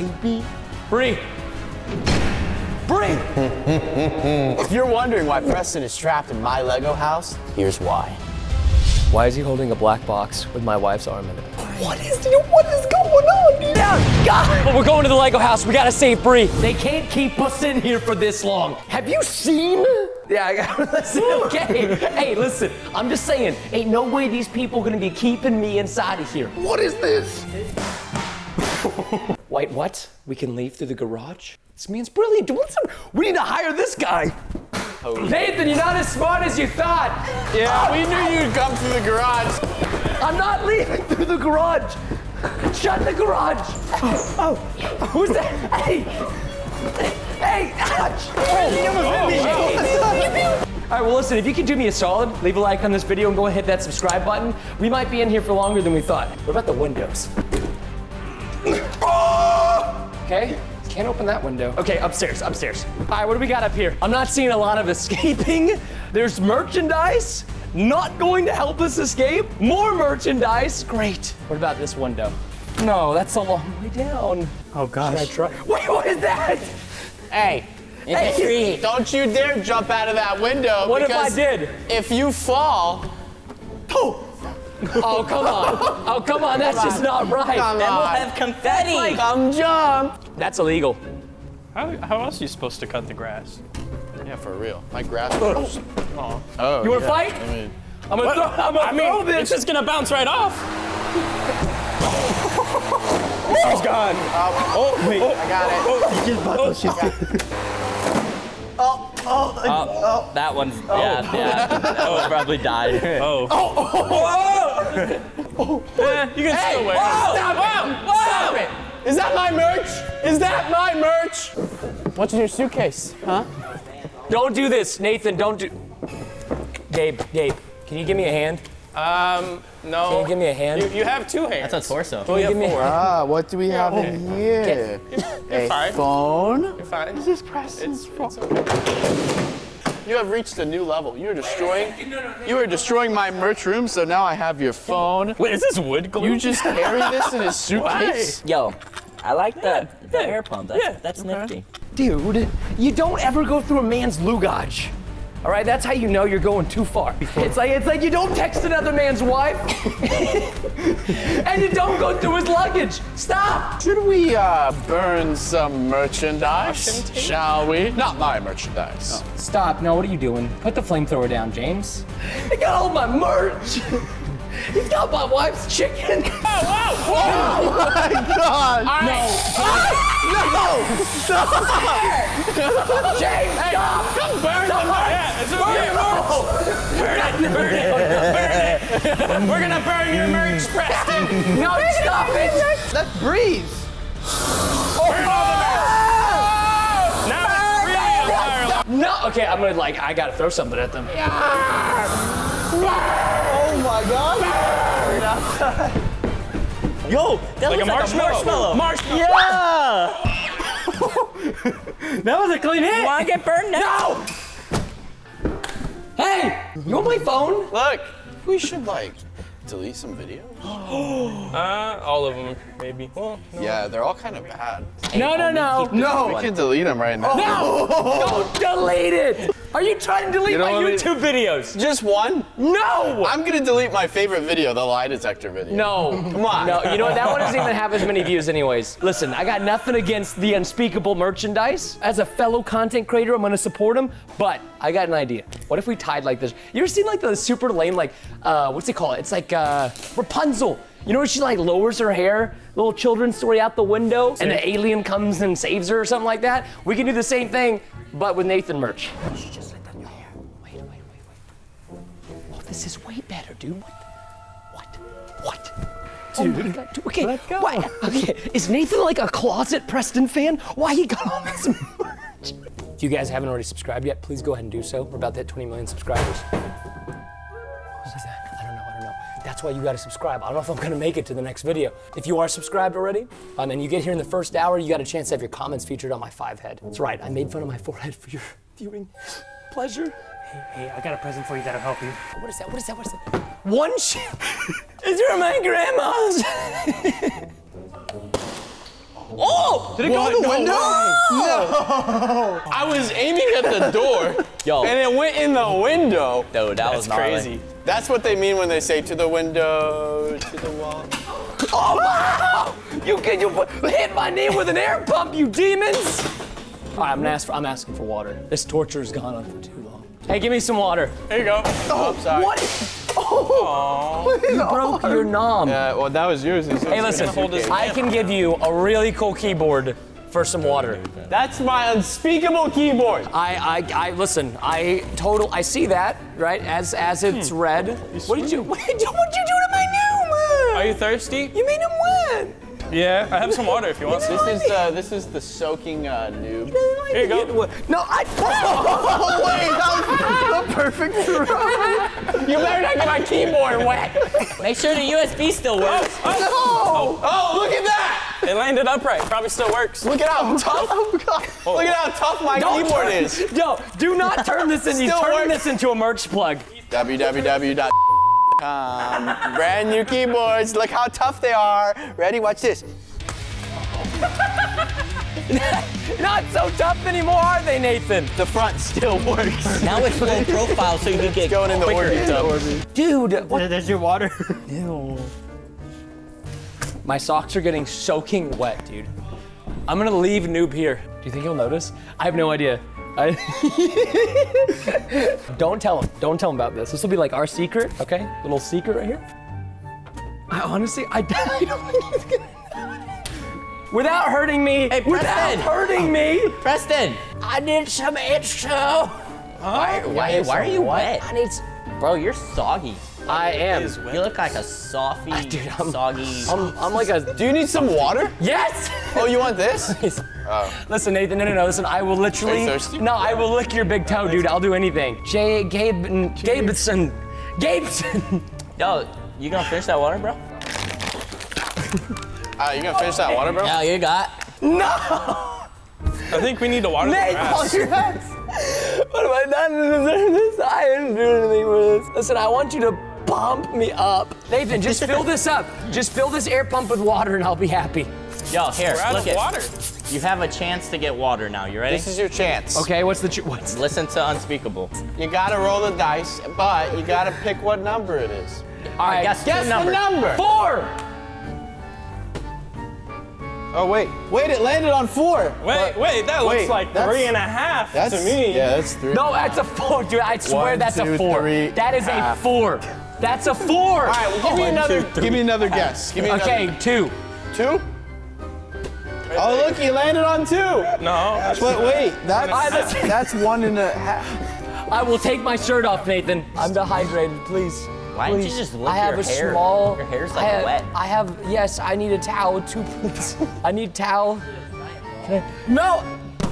baby. Bree! Bree! If you're wondering why Preston is trapped in my Lego house, here's why. Why is he holding a black box with my wife's arm in it? What is going on, dude? Oh, God! Well, we're going to the Lego house. We gotta save Bree. They can't keep us in here for this long. Have you seen? Yeah, I got listen, okay. Hey, listen, I'm just saying, ain't no way these people gonna be keeping me inside of here. What is this? Wait, what? We can leave through the garage? This man's brilliant. We need to hire this guy. Oh. Nathan, you're not as smart as you thought. Yeah, we knew you'd come through the garage. I'm not leaving through the garage. Shut the garage. Oh. Who's that? Hey. Hey! Ouch! All right, well, listen, if you could do me a solid, leave a like on this video and go and hit that subscribe button. We might be in here for longer than we thought. What about the windows? Okay, can't open that window. Okay, upstairs. All right, what do we got up here? I'm not seeing a lot of escaping. There's merchandise. Not going to help us escape. More merchandise. Great. What about this window? No, that's a long way down. Oh, gosh. Should I try? Wait, what is that? Hey, it's a tree. Don't you dare jump out of that window. What if I did? If you fall. Oh, come on. Oh, come on. That's just not right. Come on. Then we'll have confetti. Like, come jump. That's illegal. How else are you supposed to cut the grass? Yeah, for real. My grass. Oh. You want to fight? I mean, I'm gonna throw this. It's just gonna bounce right off. She's gone. Oh, wait. I got it. Oh, that one's, yeah. That one probably died. You can still wear it. Stop it. Is that my merch? What's in your suitcase? Huh? Don't do this, Nathan, don't do. Gabe, can you give me a hand? No. Can you give me a hand? You have two hands. That's a torso. Well, you give me a hand. What do we have in here? You're fine. Phone? You're fine. This is Preston's phone. Okay. You have reached a new level. You are destroying. You are destroying my merch room. So now I have your phone. Wait, is this wood glue? You just carry this in a suitcase? Why? Yo, I like the air pump. That's nifty. Dude, you don't ever go through a man's lugage. All right, that's how you know you're going too far. It's like you don't text another man's wife, and you don't go through his luggage. Stop! Should we burn some merchandise? Shall we? Not my merchandise. No. Stop! No, what are you doing? Put the flamethrower down, James. I got all my merch. He's got my wife's chicken. Oh my God! No! James, stop! Come burn the merch! Burn it! We're gonna burn your merch, Preston. No, stop it! Let's breathe. Burn all the merch! Now it's real. No, okay, I gotta throw something at them. Oh my God! Yo, that looks like a marshmallow. Yeah! That was a clean hit. You wanna get burned now? No! Hey, you want my phone? Look, we should delete some videos. All of them, maybe. Well, no. Yeah, they're all kind of bad. No. We can delete them right now. No, don't delete it. Are you trying to delete my YouTube videos? Just one? No! I'm gonna delete my favorite video, the lie detector video. No. Come on. No, you know what? That one doesn't even have as many views anyways. Listen, I got nothing against the Unspeakable merchandise. As a fellow content creator, I'm gonna support him, but I got an idea. What if we tied like this? You ever seen the super lame, what's it called? It's Rapunzel. You know where she lowers her hair, little children's story out the window, and the alien comes and saves her or something like that? We can do the same thing, but with Nathan merch. She just let that go. Wait. Oh, this is way better, dude. What? Dude. Oh my God. Okay. Let go. Why? Okay. Is Nathan a closet Preston fan? Why he got all this merch? If you guys haven't already subscribed yet, please go ahead and do so. We're about to hit 20 million subscribers. That's why you gotta subscribe. I don't know if I'm gonna make it to the next video. If you are subscribed already, and you get here in the first hour, you got a chance to have your comments featured on my 5 head. That's right, I made fun of my forehead for your viewing pleasure. Hey, I got a present for you that'll help you. What is that? One shit? Is there my grandma's? Oh! Did it go in the window? No! I was aiming at the door, and it went in the window. Dude, that was crazy. That's what they mean when they say to the window, to the wall. Oh, wow! You hit my knee with an air pump, you demons! All right, I'm asking for water. This torture's gone on for too long. Hey, give me some water. Here you go. Oh, sorry. What? Oh, you broke your nom. Yeah, well, that was yours. Hey, listen, I can give you a really cool keyboard for some water. That's my Unspeakable keyboard. I listen. I see that right as it's red. What did you do to my name? Are you thirsty? You made him win. Yeah, I have some water if you want. This is the soaking noob. Here you go. No, oh, wait, that was the perfect throw. You better not get my keyboard wet. Make sure the USB still works. Oh, no. Oh, look at that. It landed upright. Probably still works. Look at how tough. Oh, God. Oh. Look at how tough my keyboard is. Yo, do not turn this into. Turn this into a merch plug. www. Brand new keyboards. Look how tough they are. Ready? Watch this. Not so tough anymore, are they, Nathan? The front still works. Now it's low profile, so you can get going in the orbeez. Dude, what? There's your water. Ew. My socks are getting soaking wet, dude. I'm gonna leave noob here. Do you think he'll notice? I have no idea. Don't tell him. Don't tell him about this. This will be like our secret, okay? Little secret right here. I honestly don't think he's gonna. Without hurting me. Hey, Preston. Without hurting me. Preston. I need some extra. Why are you wet? I need. Bro, you're soggy. I am. You look like a softy, soggy. I'm like a. Do you need some water? Yes. Oh, you want this? Oh. Listen, Nathan, no, listen, I will literally. Are you thirsty? No, I will lick your big toe, dude. I'll do anything. Gabeson. Yo, you gonna finish that water, bro? You gonna finish that water, bro? Yeah, you got. No. I think we need to water Nate, your ass. What have I done to deserve this? I didn't do anything for this. Listen, I want you to. Pump me up. Nathan, just fill this up. Just fill this air pump with water and I'll be happy. Yo, here, look at water. You have a chance to get water now, you ready? This is your chance. Okay, what's the chance? Listen to Unspeakable. You gotta roll the dice, but you gotta pick what number it is. All right, guess the number. 4! Oh, wait, it landed on 4. Wait, that looks like 3.5 to me. Yeah, that's 3. No, that's a 4, dude, I swear. One, that's a 4. Three, that is half. A 4. That's a 4. All right, well, give me another guess. Give me another. 2. 2? Oh, look, you landed on 2. No. But wait, that's 1.5. I will take my shirt off, Nathan. I'm dehydrated, please. Why don't you just look at your hair? Your hair's like wet. Yes, I need a towel too, please. I need towel. No!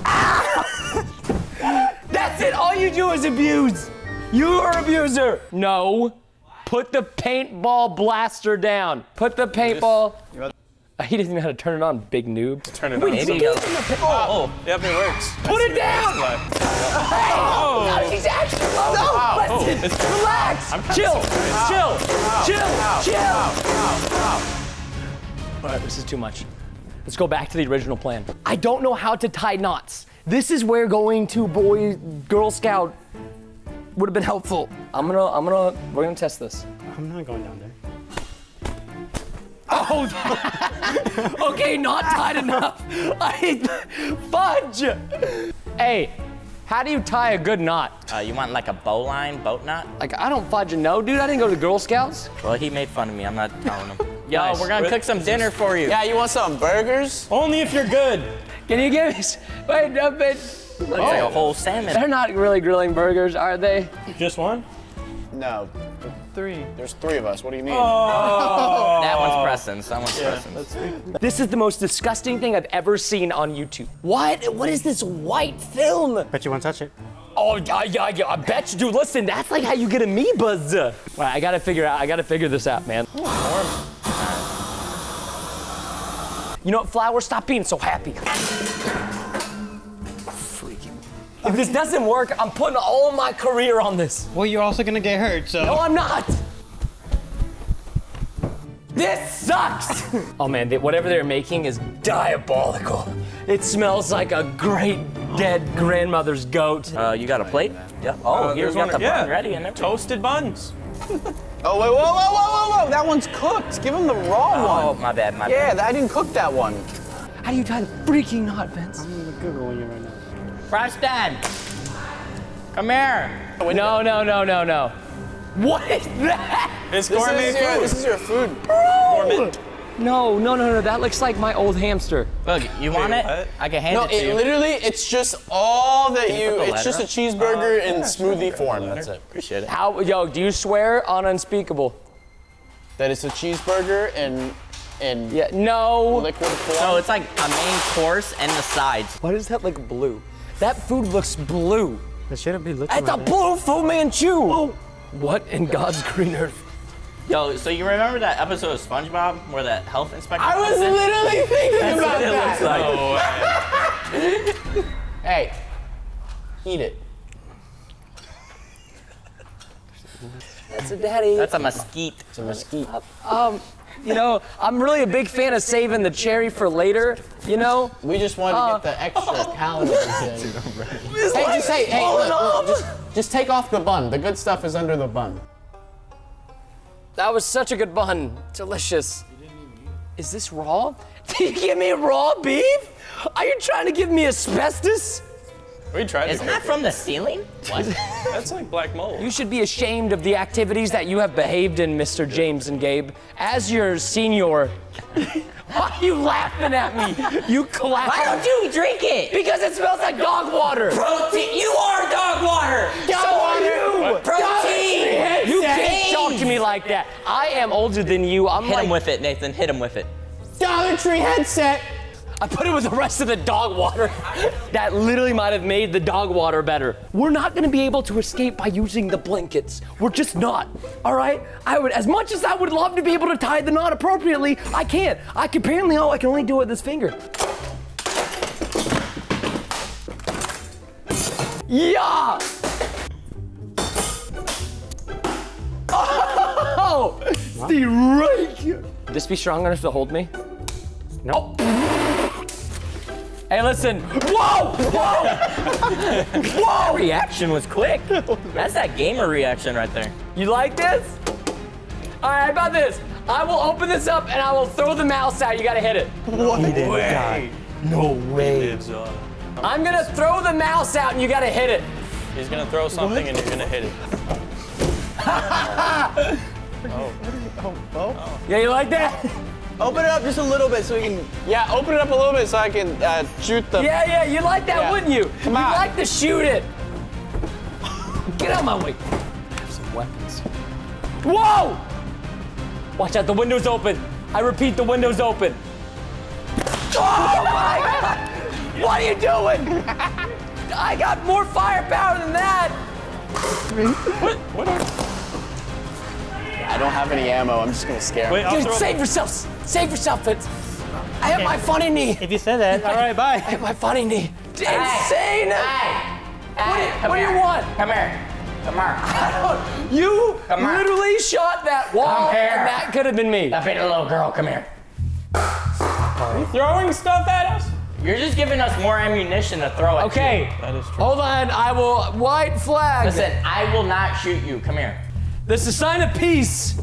Ah! That's it, all you do is abuse. You're an abuser. No. Put the paintball blaster down. Put the paintball. He doesn't know how to turn it on, big noob. Turn it on. Yep, it works. Put it down! Hey! He's actually low. Relax! Chill! All right, this is too much. Let's go back to the original plan. I don't know how to tie knots. This is where going to Girl Scout would have been helpful. We're gonna test this. I'm not going down there. Oh, okay, not tied enough. Fudge! Hey, how do you tie a good knot? You want like a bowline, boat knot? Like, I don't fudge a no, dude, I didn't go to Girl Scouts. Well, he made fun of me, I'm not telling him. Yo, nice. We're gonna cook some dinner for you. Yeah, you want some burgers? Only if you're good. Can you give us, looks like a whole salmon. They're not really grilling burgers, are they? Just one? No. 3. There's 3 of us, what do you mean? Oh. That one's Preston, someone's Preston. This is the most disgusting thing I've ever seen on YouTube. What is this white film? Bet you won't touch it. Oh, yeah, I bet you, dude, listen, that's like how you get amoebas. All right, I gotta figure this out, man. You know what, Flower, stop being so happy. If this doesn't work, I'm putting all of my career on this. Well, you're also gonna get hurt, so. No, I'm not. This sucks! Oh man, whatever they're making is diabolical. It smells like a great dead grandmother's goat. You got a plate? Yeah. Oh, here's got the bun ready and everything. Toasted buns. Oh, wait, whoa. That one's cooked. Give him the raw one. Oh, my bad. Yeah, I didn't cook that one. How do you tie the freaking knot, Vince? I'm Googling you right now. Preston! Come here. No. What is that? It's gourmet food. This is your food. Bro! No. That looks like my old hamster. Look, you want it? What? I can hand it to you. No, literally, it's just all that it's just a cheeseburger in smoothie form. That's it. Appreciate it. Yo, do you swear on Unspeakable? That it's a cheeseburger and yeah, no. Liquid form? No, it's like a main course and the sides. Why does that look blue? That food looks blue. That shouldn't be looking It's right a there. Blue Fu Manchu! Oh. What in God's green earth? Yo, so you remember that episode of SpongeBob where that health inspector? I was literally thinking about that. That's what it looks like. Hey, eat it. That's a daddy. That's a mesquite. It's a mesquite. You know, I'm really a big fan of saving the cherry for later, you know? We just wanted to get the extra calories in. Hey, just take off the bun. The good stuff is under the bun. That was such a good bun. Delicious. You didn't even eat it. Is this raw? Did you give me raw beef? Are you trying to give me asbestos? We tried Isn't that from the ceiling? What? That's like black mold. You should be ashamed of the activities that you have behaved in, Mr. James and Gabe. As your senior, why are you laughing at me? You clap. Why don't you drink it? Because it smells like dog water. Protein. You are dog water. Dog water. Protein. You can't talk to me like that. I am older than you. I'm Hit him with it, Nathan. Hit him with it. Dollar Tree headset. I put it with the rest of the dog water. That literally might have made the dog water better. We're not gonna be able to escape by using the blankets. We're just not, all right? As much as I would love to be able to tie the knot appropriately, I can't. Apparently, all I can only do it with this finger. Yeah! Oh! Wow. The rake! Would this be strong enough to hold me? No. Oh. Hey, listen. Whoa! Whoa! That reaction was quick. That's that gamer reaction right there. You like this? All right, how about this? I will open this up and I will throw the mouse out. You gotta hit it. No way. I'm gonna throw the mouse out and you gotta hit it. He's gonna throw something and you're gonna hit it. Oh. Yeah, you like that? Open it up just a little bit so we can. Yeah, open it up a little bit so I can shoot the. Yeah, you like that, wouldn't you? Come on. You'd like to shoot it. Get out of my way. Have some weapons. Whoa! Watch out, the window's open. I repeat, the window's open. Oh my God! What are you doing? I got more firepower than that. What? I don't have any ammo, I'm just gonna scare him. Dude, save yourselves! Save yourself, Vince! I have my funny knee! If you said that, alright, bye. I have my funny knee. Hey. Insane! Hey. What do you want? Come here. Come here. You literally shot that wall, and that could have been me. That bit of little girl, come here. Are you throwing stuff at us? You're just giving us more ammunition to throw at you. Okay. That is true. Hold on, I will, white flag. Listen, I will not shoot you, come here. This is a sign of peace.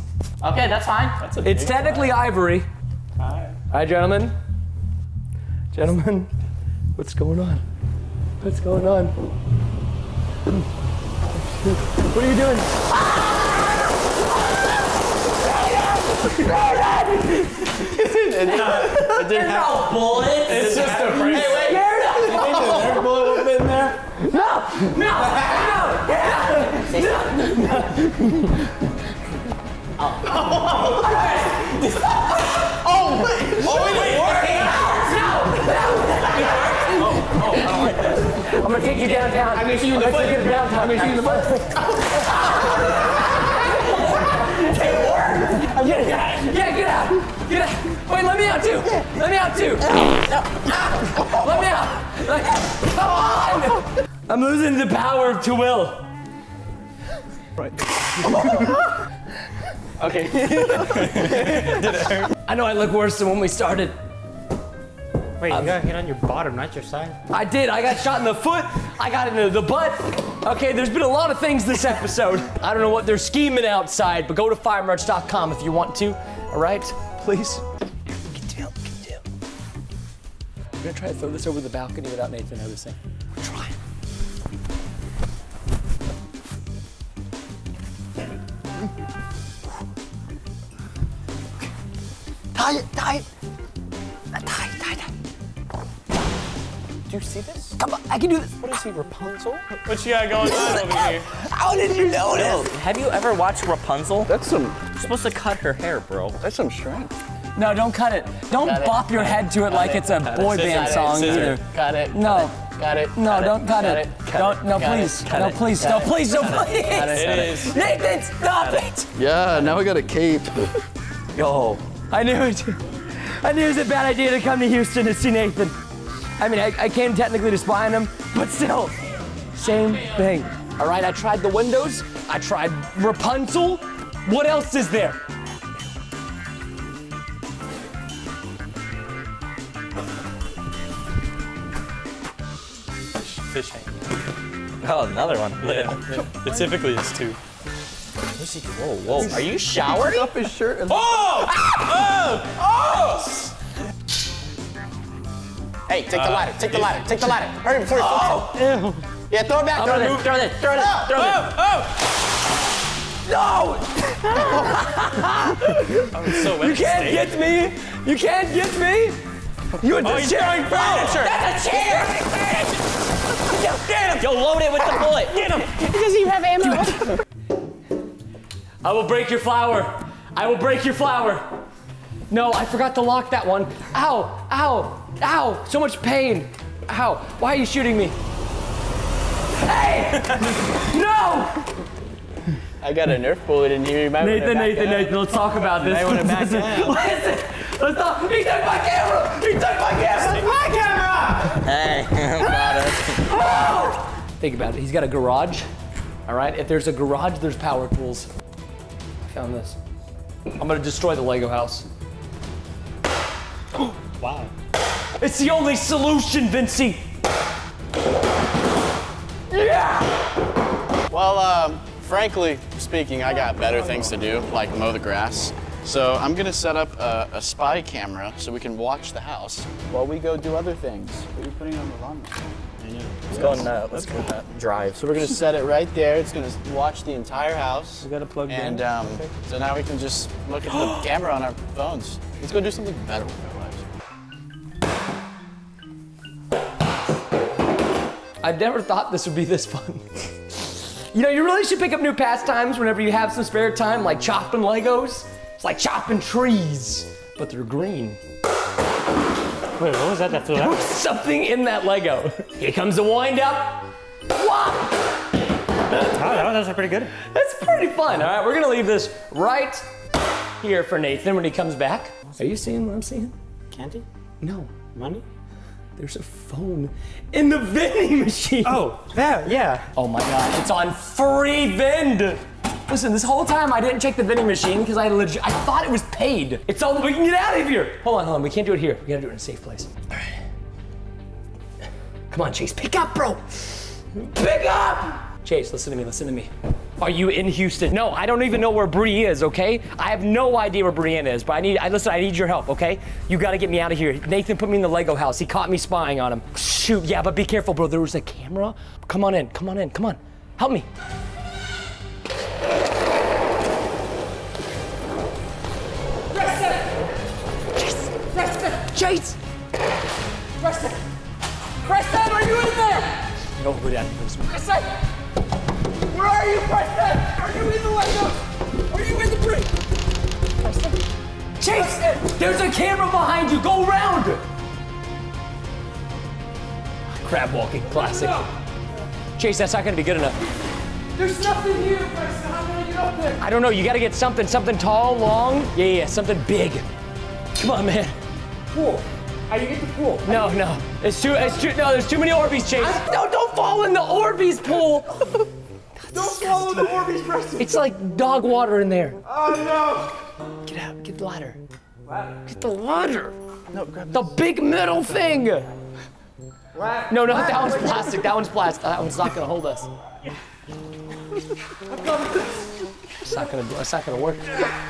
Okay, that's fine. It's technically ivory. Hi. Hi, gentlemen. Gentlemen, what's going on? What's going on? What are you doing? It didn't have bullets. It's just a freak. Hey, wait. No! Oh, wait! Oh, wait! No! I don't like this. I'm gonna take you downtown. I'm gonna shoot you in the butt. I'm gonna shoot you in the butt. It worked! I'm getting out. Yeah, get out! Get out! Wait, let me out too! Let me out too! Let me out! Like, come on! I'm losing the power to will. Right. Okay. Did it hurt? I know I look worse than when we started. Wait, you got hit on your bottom, not your side. I did. I got shot in the foot. I got into the butt. Okay, there's been a lot of things this episode. I don't know what they're scheming outside, but go to firemerch.com if you want to. All right, please. Get down. We're gonna try to throw this over the balcony without Nathan noticing. We're trying. Tie it. Do you see this? Come on, I can do this. What is he, Rapunzel? What you got going on over here? How did you notice? Yo, have you ever watched Rapunzel? That's some... You're supposed to cut her hair, bro. That's some strength. No, don't cut it. Don't bop your head to it like it's a boy band song either. Cut it. No. Cut it. No, don't cut it. Don't, no, please. No, please. No, please. No, please. Nathan, stop it. Yeah, now we got a cape. Yo. I knew it. I knew it was a bad idea to come to Houston to see Nathan. I mean, I came technically to spy on him, but still, same thing. All right, I tried the windows, I tried Rapunzel. What else is there? Fishing. Oh, another one. Yeah. It typically is two. Whoa. Are you showering? He took off his shirt and Oh! Hey, take the ladder, take the ladder. Hurry before you fall. Yeah, throw it back, throw it. No! I'm so You can't get me! You can't get me! You're just sharing furniture! That's a chair! Get him! You'll load it with the bullet! Get him! It doesn't even have ammo. I will break your flower! I will break your flower! No, I forgot to lock that one. Ow! Ow! Ow! So much pain! Ow! Why are you shooting me? Hey! No! I got a Nerf bullet in here. You might Nathan, let's talk about this. Let's talk. He took my camera! He took my camera! It's my camera! Hey, I'm proud of it. Think about it. He's got a garage. All right. If there's a garage, there's power tools. I found this. I'm gonna destroy the Lego house. Wow. It's the only solution, Vincey. Yeah! Well, frankly speaking, I got better things to do, like mow the grass. So I'm gonna set up a spy camera so we can watch the house while we go do other things. What are you putting on the lawn? Let's go on that drive. So we're gonna set it right there. It's gonna watch the entire house. We gotta plug in. And so now we can just look at the camera on our phones. Let's go do something better with our lives. I've never thought this would be this fun. You know, you really should pick up new pastimes whenever you have some spare time, like chopping Legos. It's like chopping trees, but they're green. Wait, what was that? That flew out? There was something in that Lego. Here comes the wind up. Whop! That was pretty good. That's pretty fun. All right, we're gonna leave this right here for Nathan when he comes back. Are you seeing what I'm seeing? Candy? No. Money? There's a phone in the vending machine. Oh, that, yeah. Oh my God, it's on free vend. Listen, this whole time I didn't check the vending machine because I thought it was paid. It's all, we can get out of here. Hold on, we can't do it here. We gotta do it in a safe place. All right. Come on, Chase, pick up, bro. Pick up! Chase, listen to me. Are you in Houston? No, I don't even know where Bree is, okay? I have no idea where Brienne is, but I need your help, okay? You gotta get me out of here. Nathan put me in the Lego house. He caught me spying on him. Shoot, yeah, but be careful, bro. There was a camera. Come on in, help me. Chase! Preston! Preston, are you in there? No, go down. Preston! Where are you, Preston? Are you in the window? Are you in the tree? Preston? Chase! Preston. There's a camera behind you! Go around! Crab walking, classic. Chase, that's not gonna be good enough. There's nothing here, Preston. How can I get up there? I don't know, you gotta get something tall, long. Yeah, something big. Come on, man. Pool. How do you get the pool? No. It's too, no, there's too many Orbeez, Chase. No, don't fall in the Orbeez pool. Don't swallow the Orbeez, Preston! It's like dog water in there. Oh no! Get out, get the ladder. Ladder? Get the ladder! No, grab the big middle thing! Ladder. No, no, ladder. That one's plastic, that one's plastic. That one's not gonna hold us. It's not gonna work.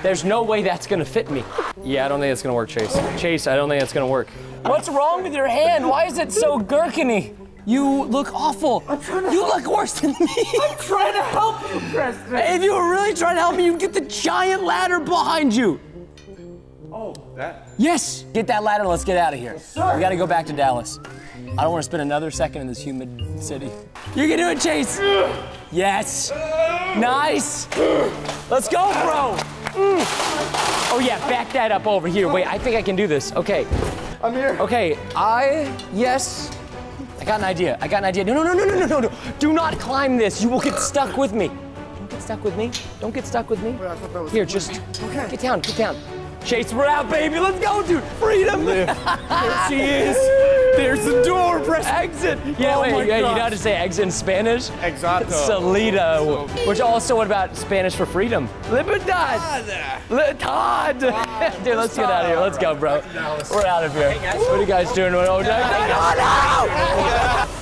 There's no way that's gonna fit me. Yeah, I don't think it's gonna work, Chase. Chase, I don't think it's gonna work. What's wrong with your hand? Why is it so gherkiny? You look awful. I'm trying to help. You look worse than me. I'm trying to help you, Preston. If you were really trying to help me, you'd get the giant ladder behind you. Oh, that? Yes. Get that ladder, let's get out of here. Yes, sir. We gotta go back to Dallas. I don't wanna spend another second in this humid city. You can do it, Chase. Yes. Nice. Let's go, bro. Oh yeah, back that up over here. Wait, I think I can do this. Okay. I'm here. Okay, yes. I got an idea, I got an idea. No, no, no, no, no, no, no. Do not climb this. You will get stuck with me. Don't get stuck with me. Don't get stuck with me. Wait, I thought that was here, just okay. Get down, get down. Chase, we're out, baby. Let's go, dude. Freedom. There she is. There's the door, press exit. Yeah, oh wait, yeah, you know how to say exit in Spanish? Exacto. Salida. So which also, what about Spanish for freedom? Libertad. Libertad. Dude, let's get out of here. Let's go, bro. We're out of here. What are you guys doing? Oh, no, no, no, no.